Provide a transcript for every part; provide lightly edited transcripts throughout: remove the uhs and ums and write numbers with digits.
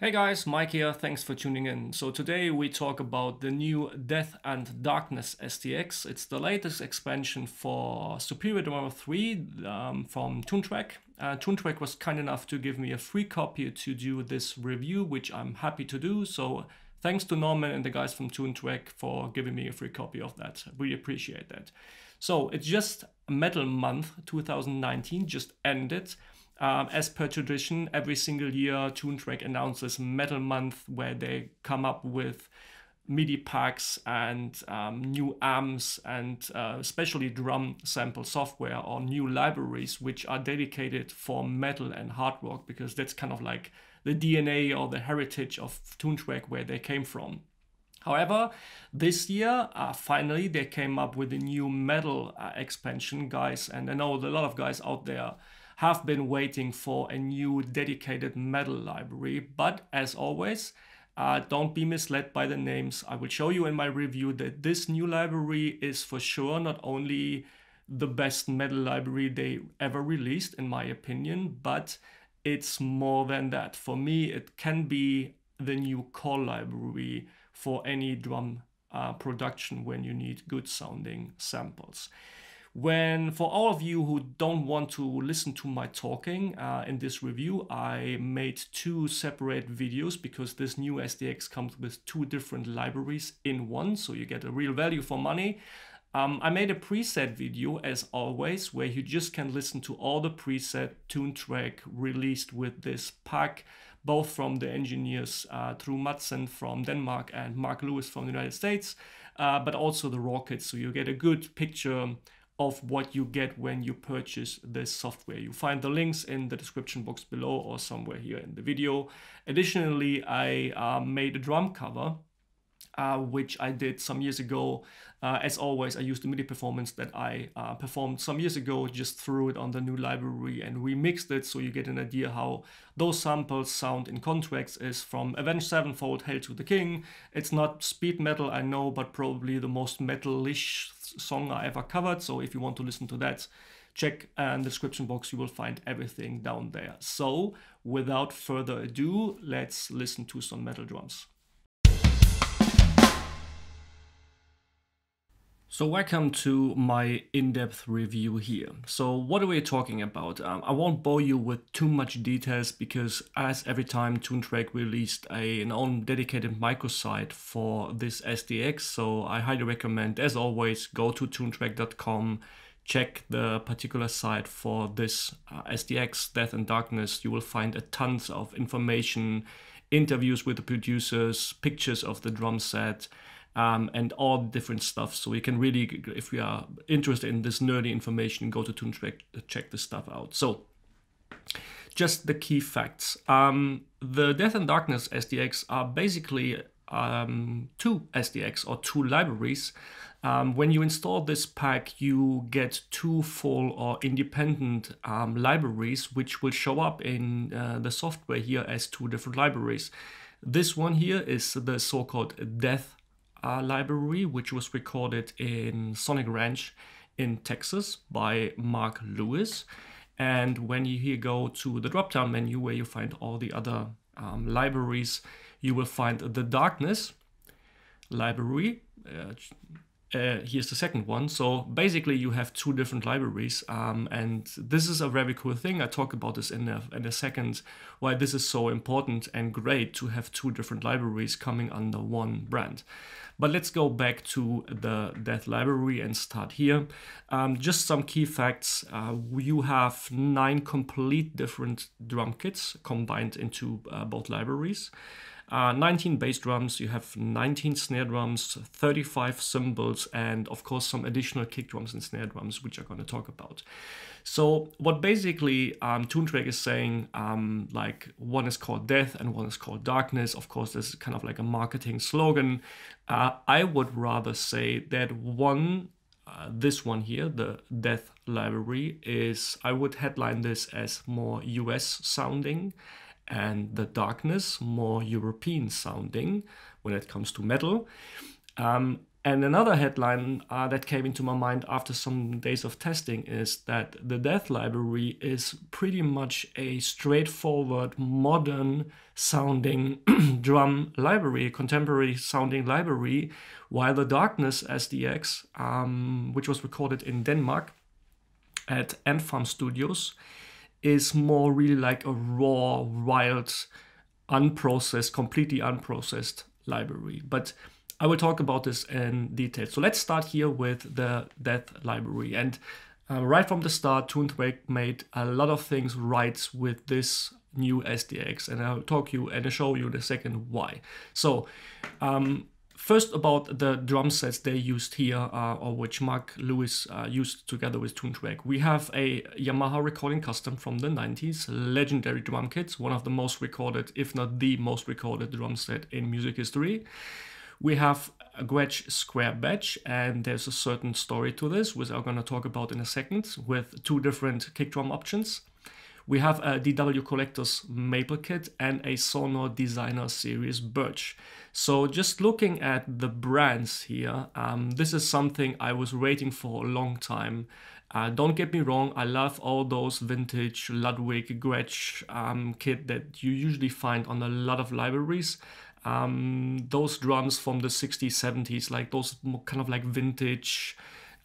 Hey guys, Mike here, thanks for tuning in. So today we talk about the new Death and Darkness SDX. It's the latest expansion for Superior Drummer 3 from Toontrack. Toontrack was kind enough to give me a free copy to do this review, which I'm happy to do. So thanks to Norman and the guys from Toontrack for giving me a free copy of that. Really appreciate that. So it's just Metal Month 2019, just ended. As per tradition, every single year Toontrack announces Metal Month, where they come up with MIDI packs and new amps and especially drum sample software or new libraries, which are dedicated for metal and hard rock, because that's kind of like the DNA or the heritage of Toontrack, where they came from. However, this year, finally, they came up with a new metal expansion, guys, and I know a lot of guys out there have been waiting for a new dedicated metal library. But as always, don't be misled by the names. I will show you in my review that this new library is for sure not only the best metal library they ever released, in my opinion, but it's more than that. For me, it can be the new core library for any drum production when you need good sounding samples. For all of you who don't want to listen to my talking in this review, I made two separate videos, because this new SDX comes with two different libraries in one, so you get a real value for money. I made a preset video, as always, where you just can listen to all the preset Toontrack released with this pack, both from the engineers Tue Madsen from Denmark and Mark Lewis from the United States, but also the raw kits, so you get a good picture of what you get when you purchase this software. You find the links in the description box below or somewhere here in the video. Additionally, I made a drum cover, which I did some years ago. As always, I used the MIDI performance that I performed some years ago, just threw it on the new library and remixed it, so you get an idea how those samples sound in context. Is from Avenged Sevenfold, Hail to the King. It's not speed metal, I know, but probably the most metal-ish song I ever covered, so if you want to listen to that, check in the description box, you will find everything down there. So, without further ado, let's listen to some metal drums. So welcome to my in-depth review here. So what are we talking about? I won't bore you with too much details, because as every time Toontrack released an own dedicated microsite for this SDX, so I highly recommend, as always, go to toontrack.com, check the particular site for this SDX, Death and Darkness. You will find a tons of information, interviews with the producers, pictures of the drum set, and all different stuff. So you can really, if you are interested in this nerdy information, go to Toontrack, check this stuff out. So just the key facts. The Death and Darkness SDX are basically two SDX or two libraries. When you install this pack, you get two full or independent libraries, which will show up in the software here as two different libraries. This one here is the so-called Death library, which was recorded in Sonic Ranch in Texas by Mark Lewis. And when you here go to the drop-down menu where you find all the other libraries, you will find the Darkness library. Here's the second one. So basically you have two different libraries, and this is a very cool thing. I talk about this in a second, why this is so important and great to have two different libraries coming under one brand. But let's go back to the Death library and start here. Just some key facts. You have 9 complete different drum kits combined into both libraries. 19 bass drums, you have 19 snare drums, 35 cymbals, and of course some additional kick drums and snare drums, which I'm going to talk about. So what basically Toontrack is saying, like one is called Death and one is called Darkness. Of course, this is kind of like a marketing slogan. I would rather say that one, this one here, the Death library, is, I would headline this as more US sounding, and the Darkness more European sounding when it comes to metal. And another headline that came into my mind after some days of testing is that the Death library is pretty much a straightforward, modern sounding drum library, contemporary sounding library, while the Darkness SDX, which was recorded in Denmark at Antfarm Studios, is more really like a raw, wild, unprocessed, completely unprocessed library. But I will talk about this in detail. So let's start here with the Death library. And right from the start, Toontrack made a lot of things right with this new SDX. And I'll talk you and I'll show you in a second why. So first about the drum sets they used here, or which Mark Lewis used together with Toontrack. We have a Yamaha Recording Custom from the 90s, legendary drum kits, one of the most recorded, if not the most recorded drum set in music history. We have a Gretsch Square Badge, and there's a certain story to this, which I'm going to talk about in a second, with two different kick drum options. We have a DW Collectors Maple kit and a Sonor Designer Series Birch. So just looking at the brands here, this is something I was waiting for a long time. Don't get me wrong, I love all those vintage Ludwig Gretsch kit that you usually find on a lot of libraries. Those drums from the 60s, 70s, like those kind of like vintage,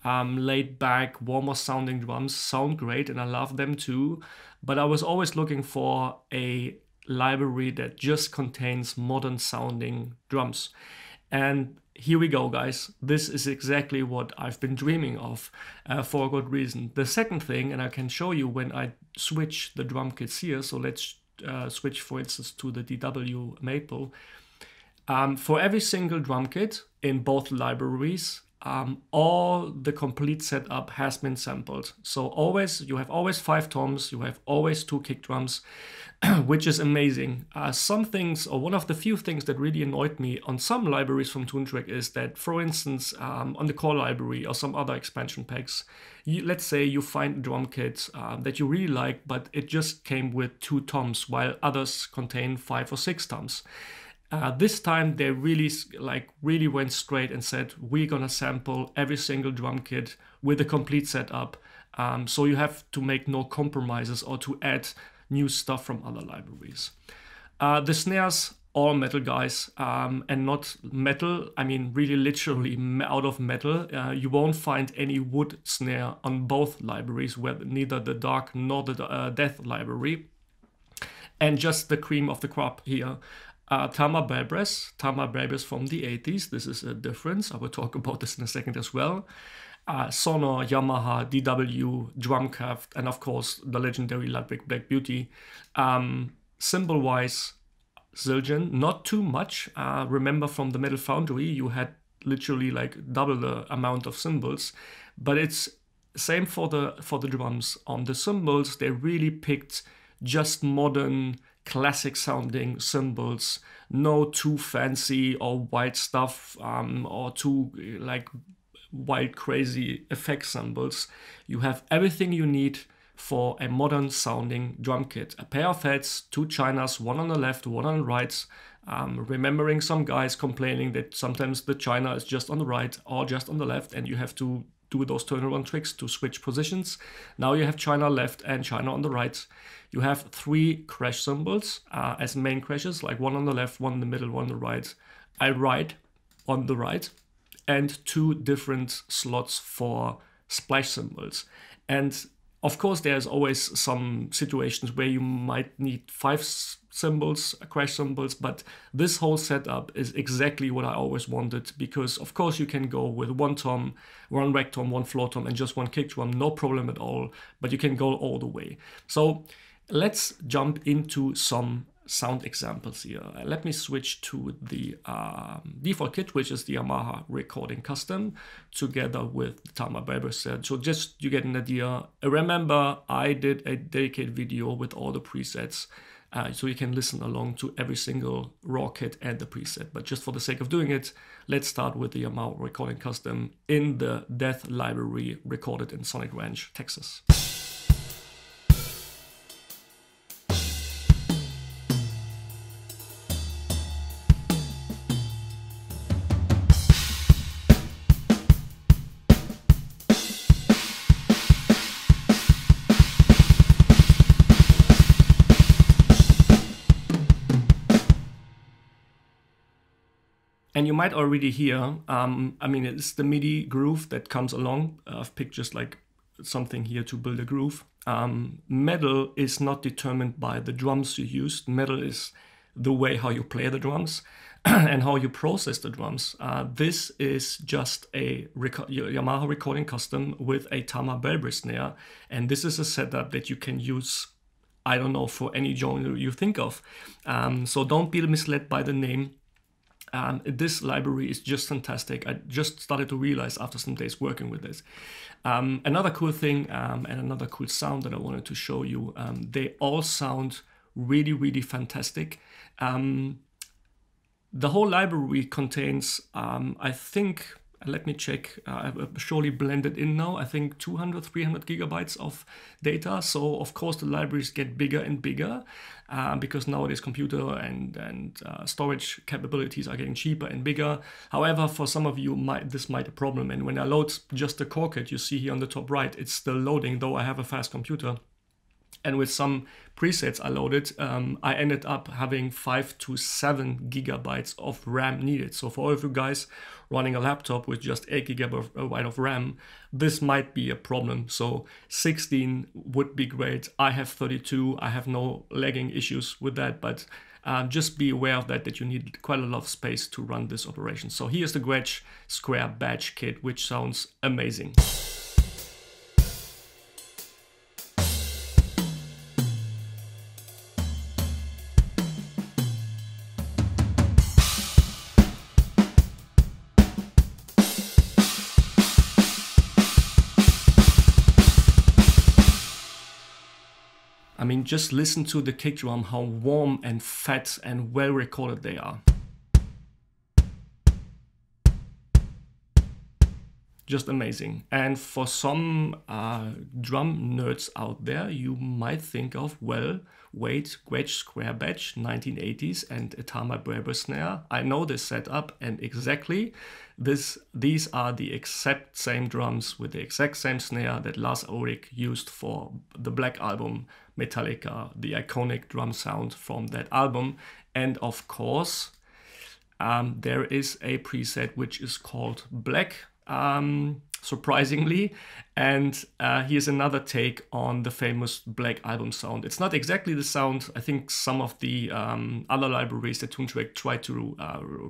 laid back, warmer sounding drums sound great and I love them too. But I was always looking for a library that just contains modern sounding drums. And here we go, guys. This is exactly what I've been dreaming of for a good reason. The second thing, and I can show you when I switch the drum kits here. So let's switch, for instance, to the DW Maple. For every single drum kit in both libraries, all the complete setup has been sampled. So always, you have always 5 toms, you have always 2 kick drums, which is amazing. Some things, or one of the few things that really annoyed me on some libraries from Toontrack is that, for instance, on the core library or some other expansion packs, let's say you find a drum kit that you really like, but it just came with 2 toms, while others contain 5 or 6 toms. This time they really went straight and said, we're gonna sample every single drum kit with a complete setup, so you have to make no compromises or to add new stuff from other libraries. The snares, all metal, guys, and not metal, I mean really literally out of metal. You won't find any wood snare on both libraries, whether neither the Dark nor the Death library. And just the cream of the crop here, Tama Barberes from the 80s, this is a difference, I will talk about this in a second as well. Sonor, Yamaha, DW, Drumcraft, and of course the legendary Ludwig Black Beauty. Symbol-wise, Zildjian, not too much. Remember from the Metal Foundry, you had literally like double the amount of cymbals, but it's same for the drums. On the cymbals, they really picked just modern, classic sounding cymbals, no too fancy or wild stuff, or too like wild crazy effect cymbals. You have everything you need for a modern sounding drum kit. A pair of heads, 2 chinas, one on the left, one on the right. Remembering some guys complaining that sometimes the china is just on the right or just on the left and you have to do those turnaround tricks to switch positions. Now you have china left and china on the right. You have 3 crash cymbals as main crashes, like one on the left, one in the middle, one on the right. I ride on the right, and 2 different slots for splash cymbals. And of course, there's always some situations where you might need 5 cymbals, crash cymbals, but this whole setup is exactly what I always wanted, because of course you can go with 1 tom, 1 rack tom, 1 floor tom, and just 1 kick drum, no problem at all, but you can go all the way. So let's jump into some sound examples here. Let me switch to the default kit, which is the Yamaha Recording Custom together with the Tama Barberes set. So just you get an idea. Remember, I did a dedicated video with all the presets, so you can listen along to every single raw kit and the preset. But just for the sake of doing it, let's start with the Yamaha Recording Custom in the Death library, recorded in Sonic Ranch, Texas. And you might already hear, I mean, it's the MIDI groove that comes along. I've picked just like something here to build a groove. Metal is not determined by the drums you used. Metal is the way how you play the drums and how you process the drums. This is just a Yamaha Recording Custom with a Tama Barberes snare. And this is a setup that you can use, I don't know, for any genre you think of. So don't be misled by the name. This library is just fantastic. I just started to realize after some days working with this. Another cool thing and another cool sound that I wanted to show you, they all sound really, really fantastic. The whole library contains, I think, let me check, I've surely blended in now, I think 200, 300 gigabytes of data. So of course the libraries get bigger and bigger because nowadays computer and storage capabilities are getting cheaper and bigger. However, for some of you, this might be a problem. And when I load just the core kit, you see here on the top right, it's still loading, though I have a fast computer. And with some presets I loaded, I ended up having 5 to 7 gigabytes of RAM needed. So for all of you guys running a laptop with just 8 gigabytes of RAM, this might be a problem. So 16 would be great. I have 32. I have no lagging issues with that, but just be aware of that you need quite a lot of space to run this operation. So here's the Gretsch Square Badge kit, which sounds amazing. I mean, just listen to the kick drum, how warm and fat and well recorded they are. Just amazing. And for some drum nerds out there, you might think of, well, wait, Gretsch Square Badge, 1980s and a Tama Barberes snare. I know this setup, and exactly these are the exact same drums with the exact same snare that Lars Ulrich used for the Black Album, Metallica, the iconic drum sound from that album. And of course, there is a preset which is called Black, surprisingly, and here's another take on the famous Black Album sound. It's not exactly the sound, I think some of the other libraries that Toontrack tried to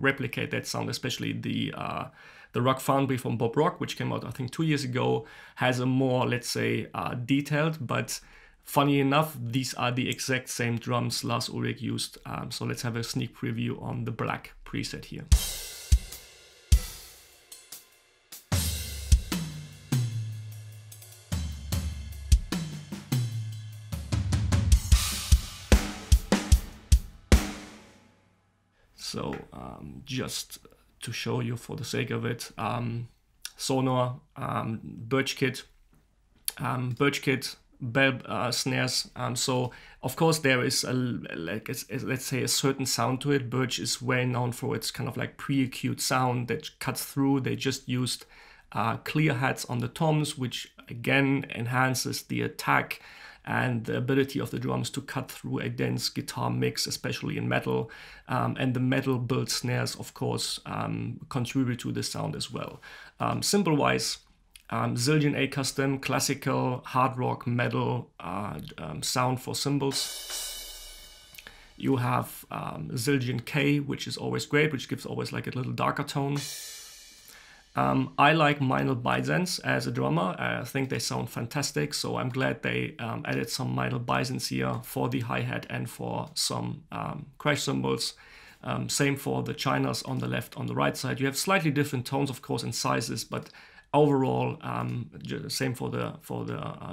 replicate that sound, especially the Rock Foundry from Bob Rock, which came out I think 2 years ago, has a more, let's say, detailed, but funny enough, these are the exact same drums Lars Ulrich used. So let's have a sneak preview on the Black preset here. So just to show you for the sake of it, Sonor, Birch kit, bell snares. So of course there is a, like, let's say, a certain sound to it. Birch is well known for its kind of like pre-acute sound that cuts through. They just used clear hats on the toms, which again enhances the attack and the ability of the drums to cut through a dense guitar mix, especially in metal. And the metal built snares, of course, contribute to the sound as well. Symbol-wise, Zildjian A Custom, classical, hard rock, metal sound for cymbals. You have Zildjian K, which is always great, which gives always like a little darker tone. I like Meinl Byzants as a drummer. I think they sound fantastic, so I'm glad they added some Meinl Byzants here for the hi-hat and for some crash cymbals. Same for the chinas on the left, on the right side. You have slightly different tones, of course, and sizes, but overall, same for the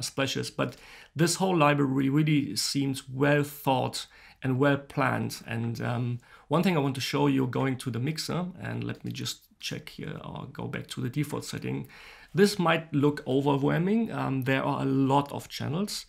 splashes. But this whole library really seems well thought and well planned. And one thing I want to show you going to the mixer, and let me just check here or go back to the default setting. This might look overwhelming. There are a lot of channels.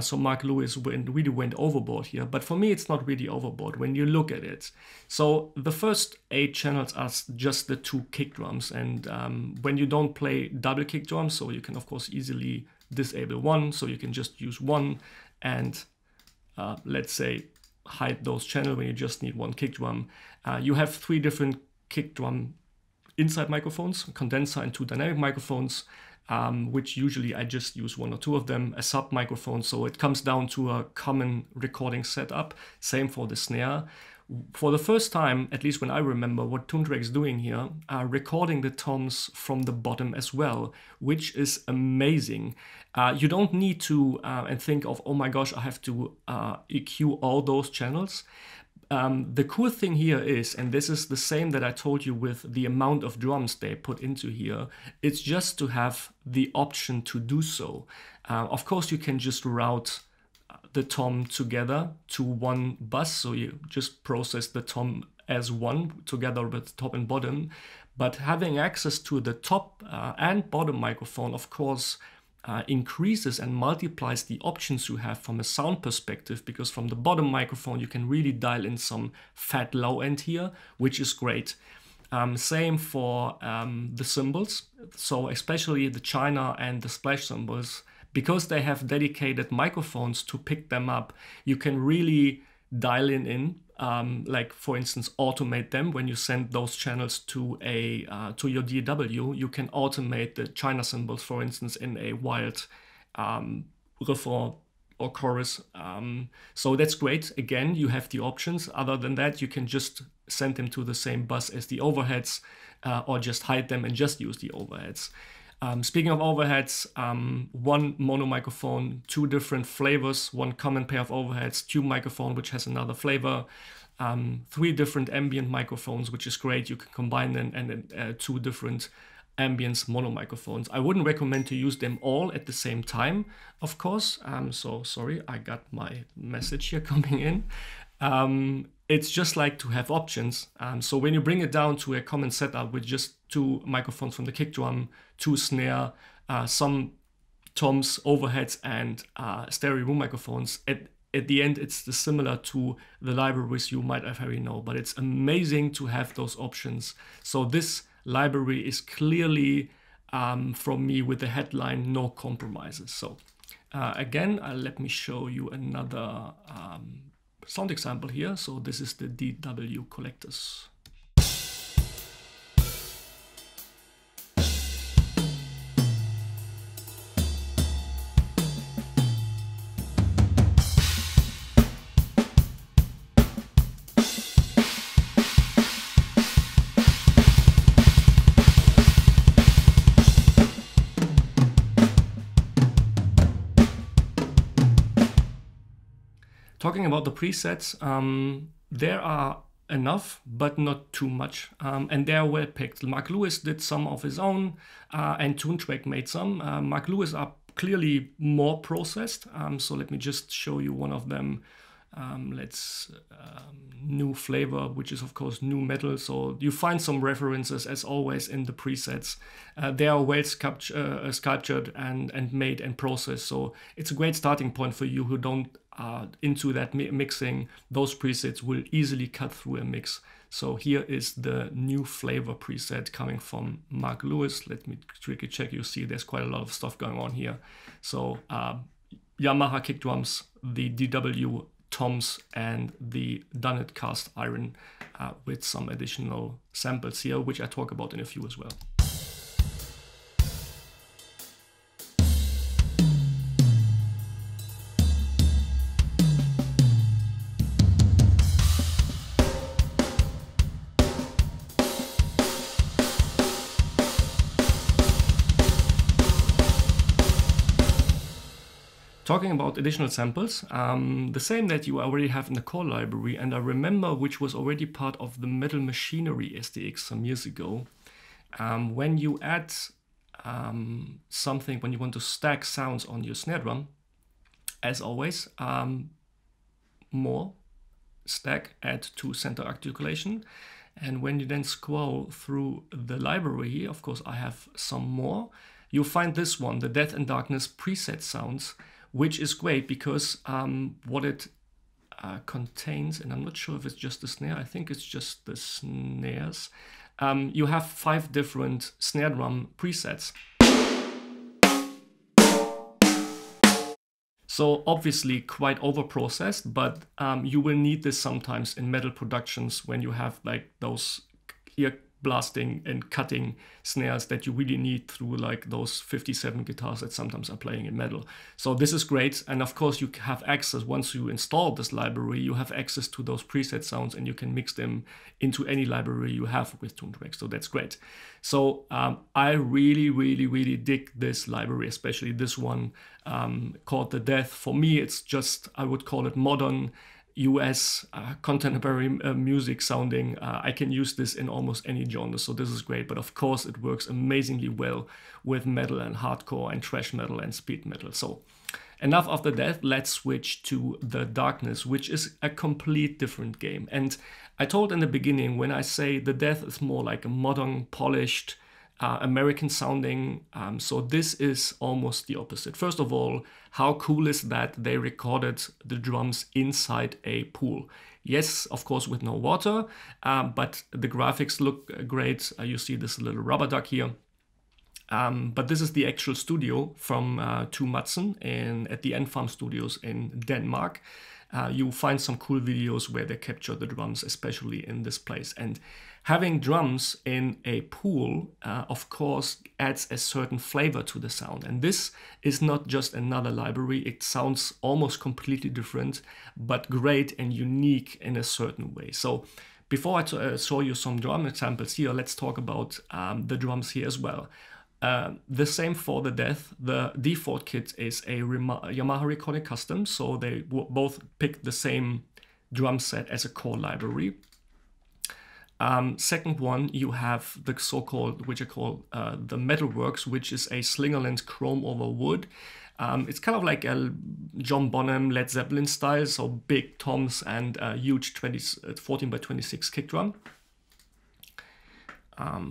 So Mark Lewis really went overboard here, but for me, it's not really overboard when you look at it. So the first 8 channels are just the 2 kick drums. And when you don't play double kick drums, so you can of course easily disable one. So you can just use one and let's say hide those channels when you just need one kick drum. You have 3 different kick drum inside microphones, condenser and two dynamic microphones, which usually I just use one or two of them, a sub microphone. So it comes down to a common recording setup. Same for the snare. For the first time, at least when I remember what Toontrack is doing here, recording the toms from the bottom as well, which is amazing. You don't need to and think of, oh my gosh, I have to EQ all those channels. The cool thing here is, and this is the same that I told you with the amount of drums they put into here, it's just to have the option to do so. Of course, you can just route the tom together to one bus, so you just process the tom as one together with top and bottom. But having access to the top and bottom microphone, of course, increases and multiplies the options you have from a sound perspective, because from the bottom microphone you can really dial in some fat low end here, which is great. Same for the cymbals, so especially the China and the Splash cymbals, because they have dedicated microphones to pick them up, you can really dial in like for instance automate them. When you send those channels to your DW, you can automate the China cymbals, for instance, in a wild riff or chorus. So that's great. Again, you have the options. Other than that, you can just send them to the same bus as the overheads, or just hide them and just use the overheads. Speaking of overheads, one mono microphone, two different flavors, one common pair of overheads, tube microphone, which has another flavor, three different ambient microphones, which is great. You can combine them, and two different ambience mono microphones. I wouldn't recommend to use them all at the same time, of course. So sorry, I got my message here coming in. It's just like to have options. So when you bring it down to a common setup with just two microphones from the kick drum, two snare, some toms, overheads, and stereo room microphones, at the end it's similar to the libraries you might already know, but it's amazing to have those options. So this library is clearly, from me, with the headline, no compromises. So again, let me show you another sound example here. So this is the DW Collectors. Talking about the presets, there are enough, but not too much, and they are well picked. Mark Lewis did some of his own, and Toontrack made some. Mark Lewis are clearly more processed, so let me just show you one of them. Let's new flavor, which is of course new metal. So you find some references as always in the presets. They are well sculptured and made and processed. So it's a great starting point for you who don't into that mixing. Those presets will easily cut through a mix. So here is the new flavor preset coming from Mark Lewis. Let me quickly check. You see there's quite a lot of stuff going on here. So Yamaha kick drums, the DW toms, and the Dunnet cast iron, with some additional samples here, which I talk about in a few as well. Talking about additional samples, the same that you already have in the core library, and I remember which was already part of the Metal Machinery SDX some years ago. When you add something, when you want to stack sounds on your snare drum, as always, more, stack, add to center articulation. And when you then scroll through the library, of course I have some more, you'll find this one, the Death and Darkness preset sounds, which is great because what it contains, and I'm not sure if it's just the snare, I think it's just the snares. You have 5 different snare drum presets. So obviously quite over-processed, but you will need this sometimes in metal productions when you have like those ear blasting and cutting snares that you really need through like those 57 guitars that sometimes are playing in metal. So this is great, and of course you have access, once you install this library, you have access to those preset sounds and you can mix them into any library you have with Toontrack, so that's great. So I really dig this library, especially this one called The Death. For me it's just, I would call it modern US contemporary music sounding. I can use this in almost any genre, so this is great. But of course it works amazingly well with metal and hardcore and thrash metal and speed metal. So enough of The Death, let's switch to The Darkness, which is a complete different game. And I told in the beginning, when I say The Death is more like a modern, polished, American sounding, so this is almost the opposite. First of all, how cool is that they recorded the drums inside a pool? Yes, of course with no water, but the graphics look great. You see this little rubber duck here. But this is the actual studio from Tue Madsen at the Antfarm Studios in Denmark. You find some cool videos where they capture the drums, especially in this place. And having drums in a pool, of course, adds a certain flavor to the sound. And this is not just another library. It sounds almost completely different, but great and unique in a certain way. So before I show you some drum examples here, let's talk about the drums here as well. The same for The Death. The default kit is a Yamaha Recording Custom, so they both picked the same drum set as a core library. Second one, you have the so-called, which I call the Metalworks, which is a Slingerland chrome over wood. It's kind of like a John Bonham, Led Zeppelin style, so big toms and a huge 14x26 kick drum.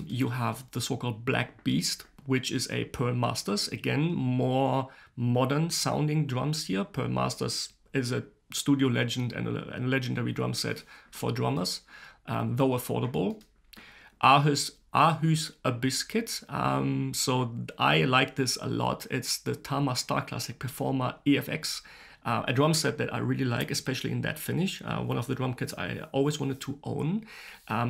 You have the so-called Black Beast, which is a Pearl Masters. Again, more modern sounding drums here. Pearl Masters is a studio legend and a legendary drum set for drummers, though affordable. Aarhus Abyss Kit. So I like this a lot. It's the Tama Star Classic Performer EFX. A drum set that I really like, especially in that finish. One of the drum kits I always wanted to own.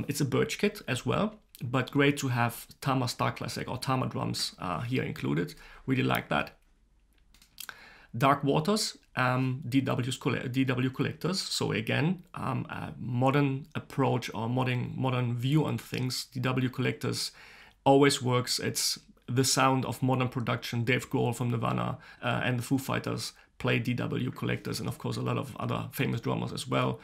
It's a Birch kit as well, but great to have Tama Star Classic or Tama drums here included. Really like that. Dark Waters, DW Collectors. So again, a modern approach or modern view on things. DW Collectors always works. It's the sound of modern production. Dave Grohl from Nirvana and the Foo Fighters play DW Collectors, and of course a lot of other famous drummers as well,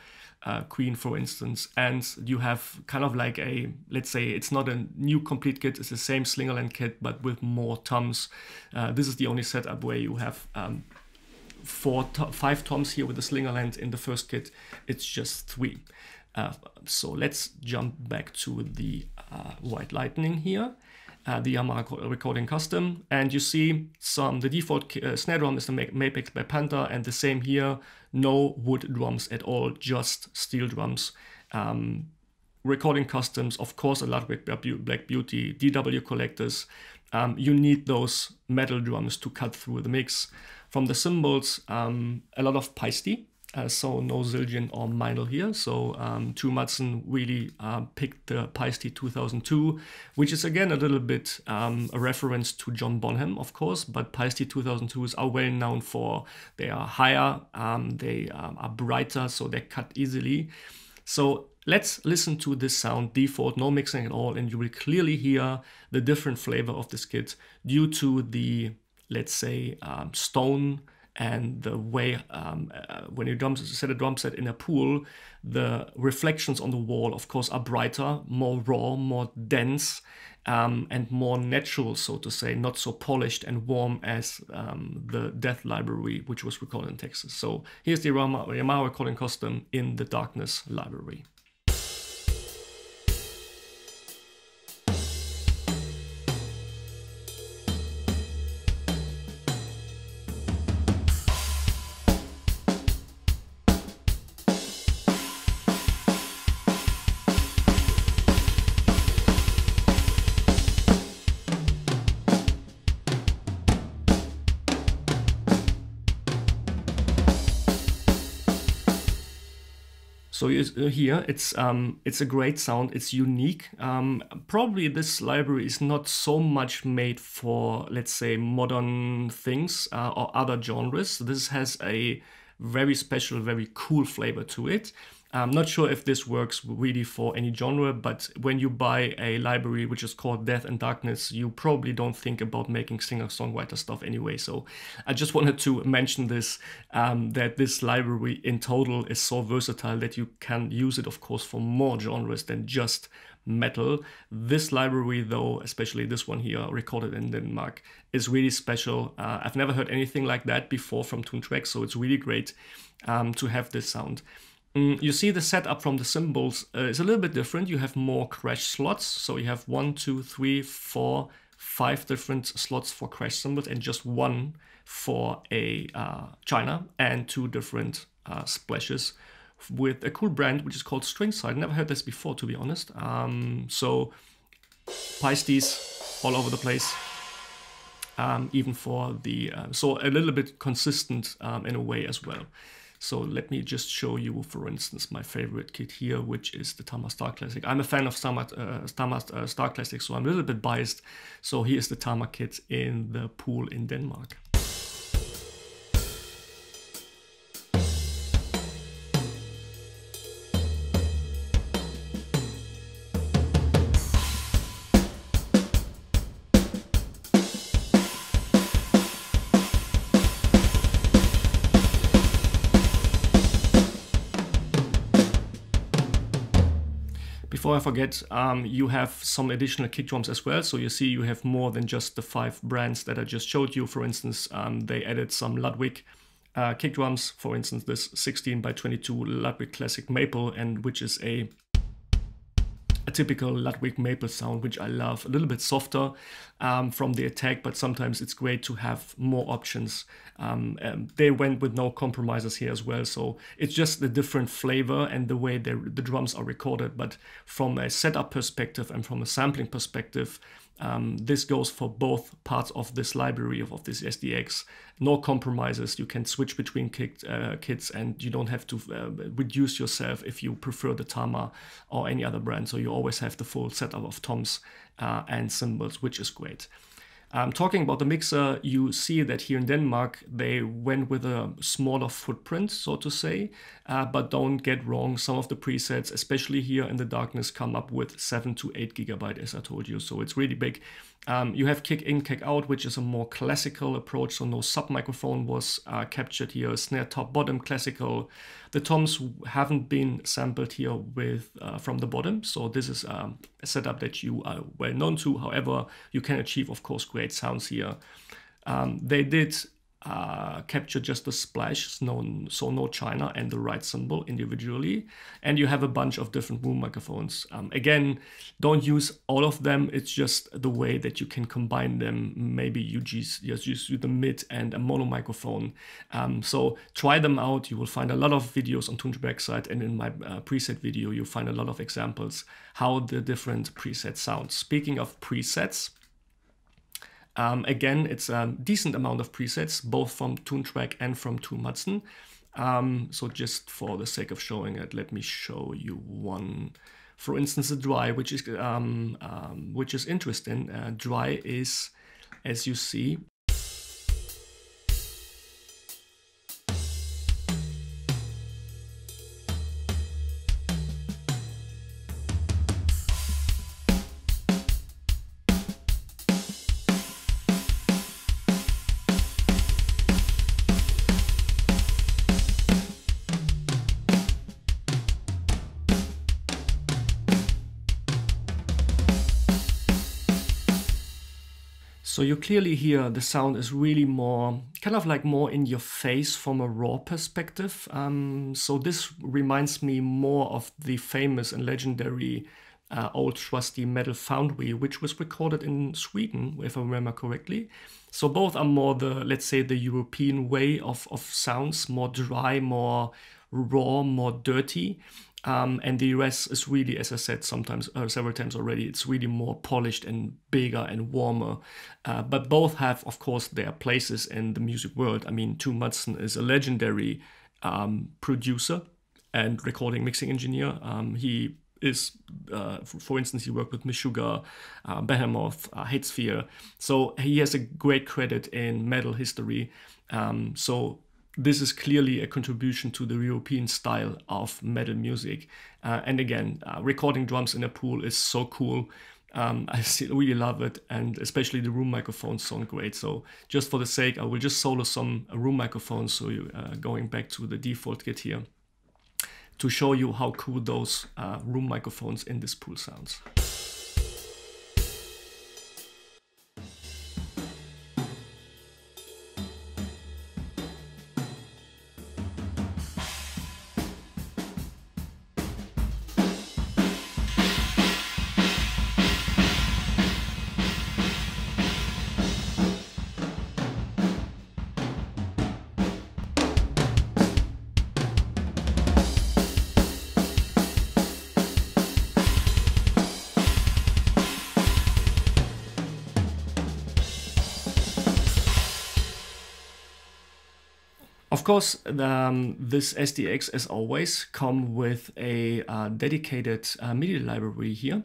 Queen for instance. And you have kind of like a, let's say it's not a new complete kit, it's the same Slingerland kit but with more toms. This is the only setup where you have five toms here with the Slingerland. In the first kit it's just three. So let's jump back to the White Lightning here. The Yamaha Recording Custom, and you see the default snare drum is the Mapex Panther, and the same here, no wood drums at all, just steel drums. Recording Customs, of course, a Ludwig Black Beauty, DW Collectors. You need those metal drums to cut through the mix. From the cymbals, a lot of Paiste. So no Zildjian or Meinl here. So Tue Madsen really picked the Paiste 2002, which is again a little bit a reference to John Bonham, of course, but Paiste 2002s are well known for, they are higher, they are brighter, so they cut easily. So let's listen to this sound, default, no mixing at all, and you will clearly hear the different flavor of this kit due to the, let's say, stone, and the way when you set a drum set in a pool, the reflections on the wall, of course, are brighter, more raw, more dense, and more natural, so to say, not so polished and warm as the Death library, which was recorded in Texas. So here's the Yamaha Recording Custom in the Darkness library. So here it's a great sound. It's unique. Probably this library is not so much made for, let's say, modern things or other genres. This has a very special, very cool flavor to it. I'm not sure if this works really for any genre, but when you buy a library which is called Death and Darkness, you probably don't think about making singer-songwriter stuff anyway. So I just wanted to mention this, that this library in total is so versatile that you can use it, of course, for more genres than just metal. This library, though, especially this one here, recorded in Denmark, is really special. I've never heard anything like that before from Toontrack, so it's really great to have this sound. You see the setup from the cymbals is a little bit different. You have more crash slots, so you have 1, 2, 3, 4, 5 different slots for crash cymbals, and just one for a China, and 2 different splashes with a cool brand which is called Stringside. Never heard this before, to be honest. So Paistes all over the place. Even for the so a little bit consistent in a way as well. So let me just show you, for instance, my favorite kit here, which is the Tama Star Classic. I'm a fan of Tama Star Classic, so I'm a little bit biased. So here's the Tama kit in the pool in Denmark. Before I forget, you have some additional kick drums as well. So you see you have more than just the 5 brands that I just showed you. For instance, they added some Ludwig kick drums, for instance, this 16x22 Ludwig Classic Maple, and which is a typical Ludwig Maple sound, which I love. A little bit softer from the attack, but sometimes it's great to have more options. They went with no compromises here as well, so it's just the different flavor and the way the drums are recorded. But from a setup perspective and from a sampling perspective, this goes for both parts of this library, of this SDX. No compromises. You can switch between kits, and you don't have to reduce yourself if you prefer the Tama or any other brand. So you always have the full setup of toms and cymbals, which is great. Talking about the mixer, you see that here in Denmark, they went with a smaller footprint, so to say, but don't get wrong, some of the presets, especially here in the darkness, come up with 7 to 8 GB, as I told you, so it's really big. You have kick in, kick out, which is a more classical approach, so no sub-microphone was captured here, snare top, bottom, classical. The toms haven't been sampled here with from the bottom, so this is a setup that you are well known to. However, you can achieve, of course, great sounds here. They did capture just the splash, so no China and the right cymbal individually, and you have a bunch of different room microphones. Again, don't use all of them. It's just the way that you can combine them. Maybe you just use the mid and a mono microphone. So try them out. You will find a lot of videos on Toontrack's site, and in my preset video you'll find a lot of examples how the different presets sound. Speaking of presets, again, it's a decent amount of presets, both from Toontrack and from Tue Madsen. So just for the sake of showing it, let me show you one. For instance, the dry, which is interesting. Dry is, as you see, so you clearly hear the sound is really more, kind of like more in your face from a raw perspective. So this reminds me more of the famous and legendary old trusty Metal Foundry, which was recorded in Sweden, if I remember correctly. So both are more the, let's say, the European way of sounds, more dry, more raw, more dirty. And the US is really, as I said sometimes, several times already, it's really more polished and bigger and warmer. But both have, of course, their places in the music world. I mean, Tue Madsen is a legendary producer and recording mixing engineer. He is, for instance, he worked with Meshuggah, Behemoth, Hatesphere. So he has a great credit in metal history. So this is clearly a contribution to the European style of metal music. And again, recording drums in a pool is so cool. I really love it, and especially the room microphones sound great. So just for the sake, I will just solo some room microphones. So you, going back to the default kit here, to show you how cool those room microphones in this pool sounds. Of course, this SDX, as always, come with a dedicated MIDI library here.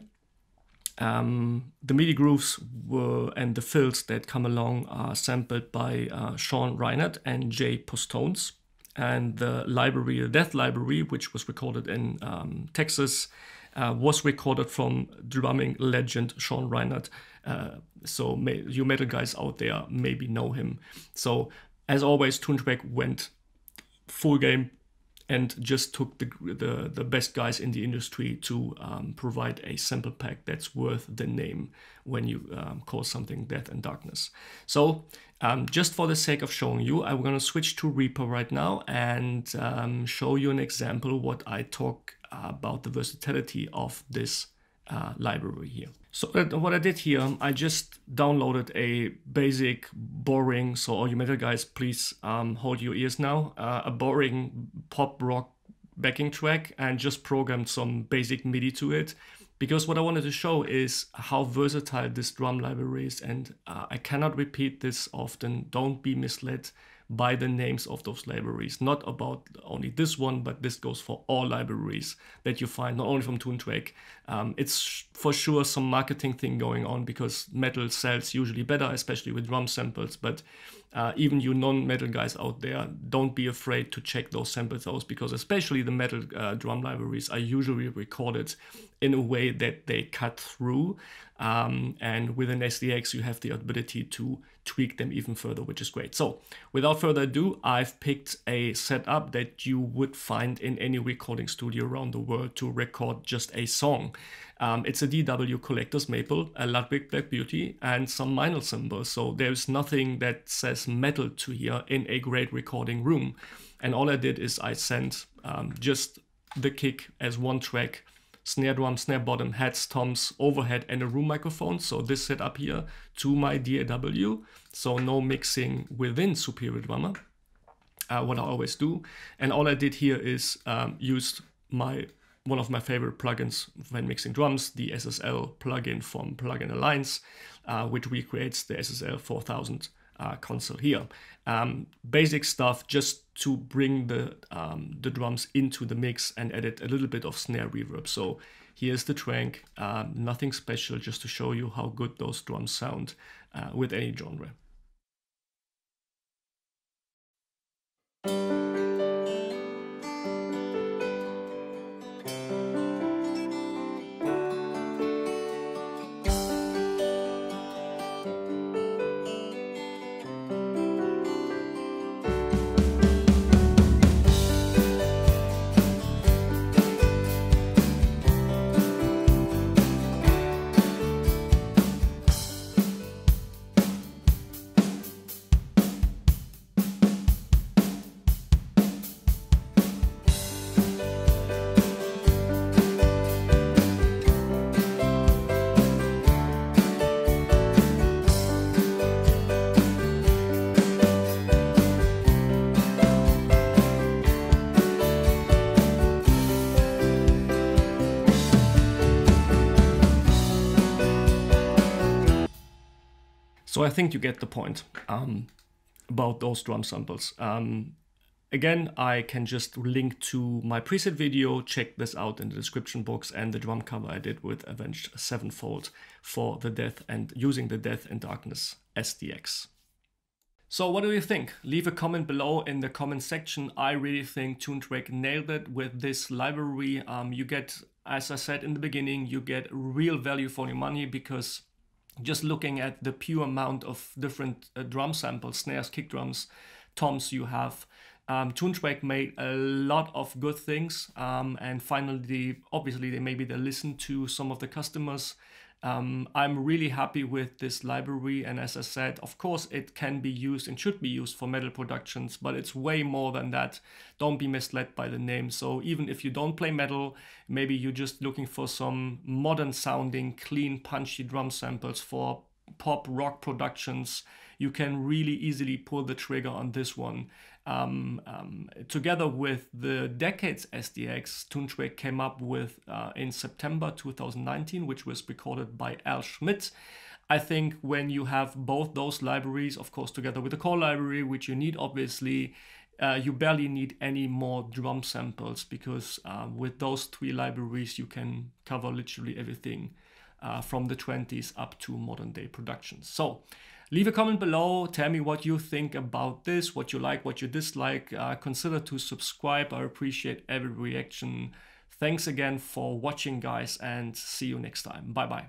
The MIDI grooves were, and the fills that come along are sampled by Sean Reinhardt and Jay Postones. And the library, the Death library, which was recorded in Texas, was recorded from drumming legend Sean Reinhardt. So you metal guys out there maybe know him. So, as always, Toontrack went full game and just took the best guys in the industry to provide a sample pack that's worth the name when you call something Death and Darkness. So just for the sake of showing you, I'm going to switch to Reaper right now and show you an example what I talk about the versatility of this library here. So what I did here, I just downloaded a basic, boring, so all you metal guys, please hold your ears now, a boring pop rock backing track, and just programmed some basic MIDI to it, because what I wanted to show is how versatile this drum library is, and I cannot repeat this often, don't be misled by the names of those libraries. Not about only this one, but this goes for all libraries that you find, not only from Toontrack. It's for sure some marketing thing going on, because metal sells usually better, especially with drum samples, but even you non-metal guys out there, don't be afraid to check those samples out, because especially the metal drum libraries are usually recorded in a way that they cut through. And with an SDX, you have the ability to tweak them even further, which is great. So without further ado, I've picked a setup that you would find in any recording studio around the world to record just a song. It's a DW Collectors Maple, a Ludwig Black Beauty, and some Meinl cymbals. So there's nothing that says metal to here in a great recording room. And all I did is I sent just the kick as one track, snare drum, snare bottom, hats, toms, overhead, and a room microphone. So this setup here to my DAW. So no mixing within Superior Drummer, what I always do. And all I did here is used my one of my favorite plugins when mixing drums, the SSL plugin from Plugin Alliance, which recreates the SSL 4000 console here. Basic stuff just to bring the drums into the mix and edit a little bit of snare reverb. So here's the track, nothing special, just to show you how good those drums sound with any genre. So I think you get the point about those drum samples. Again, I can just link to my preset video, check this out in the description box, and the drum cover I did with Avenged Sevenfold for the Death and using the Death and Darkness SDX. So what do you think? Leave a comment below in the comment section. I really think Toontrack nailed it with this library. You get, as I said in the beginning, you get real value for your money, because just looking at the pure amount of different drum samples, snares, kick drums, toms you have, Toontrack made a lot of good things, and finally, obviously, they listened to some of the customers. I'm really happy with this library, and as I said, of course it can be used and should be used for metal productions, but it's way more than that. Don't be misled by the name. So even if you don't play metal, maybe you're just looking for some modern sounding, clean, punchy drum samples for pop rock productions, you can really easily pull the trigger on this one. Together with the Decades SDX, Toontrack came up with in September 2019, which was recorded by Al Schmidt. I think when you have both those libraries, of course together with the core library, which you need obviously, you barely need any more drum samples, because with those three libraries you can cover literally everything from the 20s up to modern day productions. So leave a comment below, tell me what you think about this, what you like, what you dislike. Consider to subscribe, I appreciate every reaction. Thanks again for watching, guys, and see you next time. Bye bye.